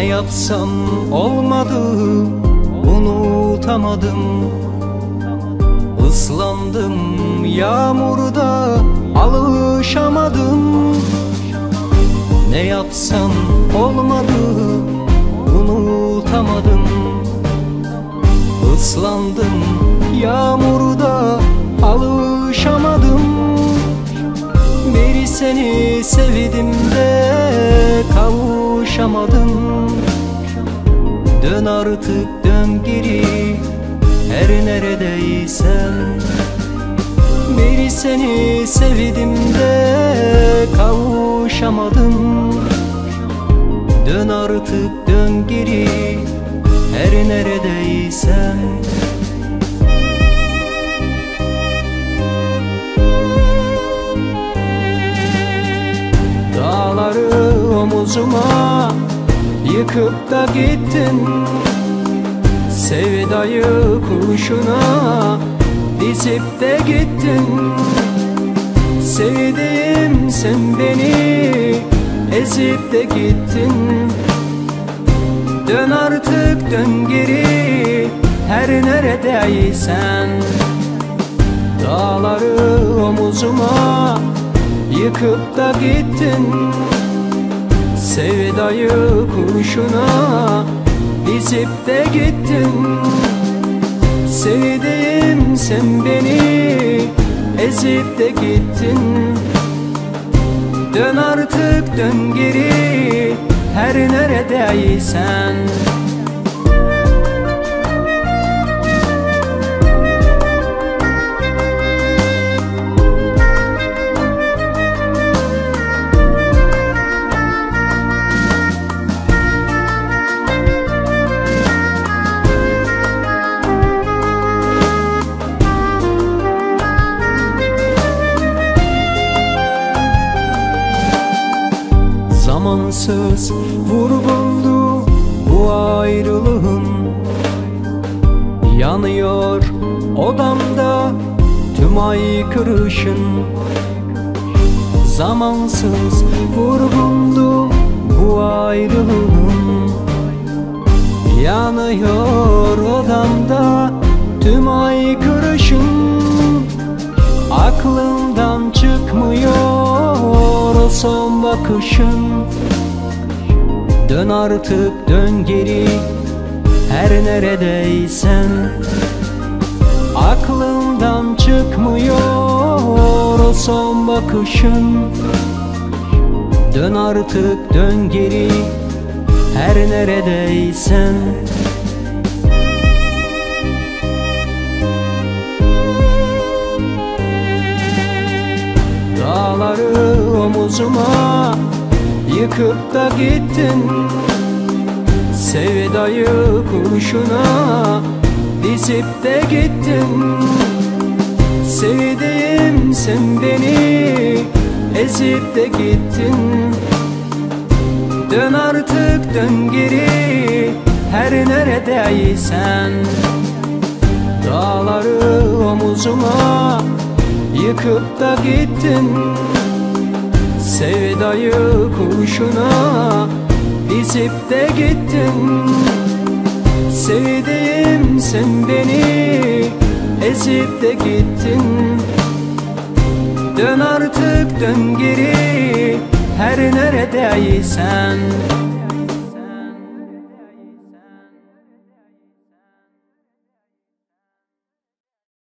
Ne yapsam olmadı, unutamadım. Islandım yağmurda, alışamadım. Ne yapsam olmadı, unutamadım. Islandım yağmurda, alışamadım. Biri seni sevdim de kavuşamadım. Dön artık dön geri, her neredeysen. Biri seni sevdim de kavuşamadım. Dön artık dön geri, her neredeysen. Dağları omuzuma yıkıp da gittin. Sevdayı kurşuna dizip de gittin. Sevdiğim sen beni ezip de gittin. Dön artık dön geri, her neredeysen. Dağları omuzuma yıkıp da gittin. Sevdayı kurşuna dizip de gittin. Sevdiğim sen beni ezip de gittin. Dön artık dön geri, her neredeysen. Zamansız vurgundu bu ayrılığım. Yanıyor odamda tüm ay kırışın. Zamansız vurgundu bu ayrılığım. Yanıyor odamda tüm ay kırışın. Aklımdan çıkmıyor o son bakışın. Dön artık dön geri, her neredeysen. Aklımdan çıkmıyor o son bakışın. Dön artık dön geri, her neredeysen. Dağları omuzuma yıkıp da gittin. Sevdayı kurşuna dizip de gittin. Sevdiğim sen beni ezip de gittin. Dön artık dön geri, her neredeysen. Dağları omuzuma yıkıp da gittin. Sevdayı kurşuna dizip de gittin. Sevdiğim sen beni ezip de gittin. Dön artık dön geri, her neredeysen.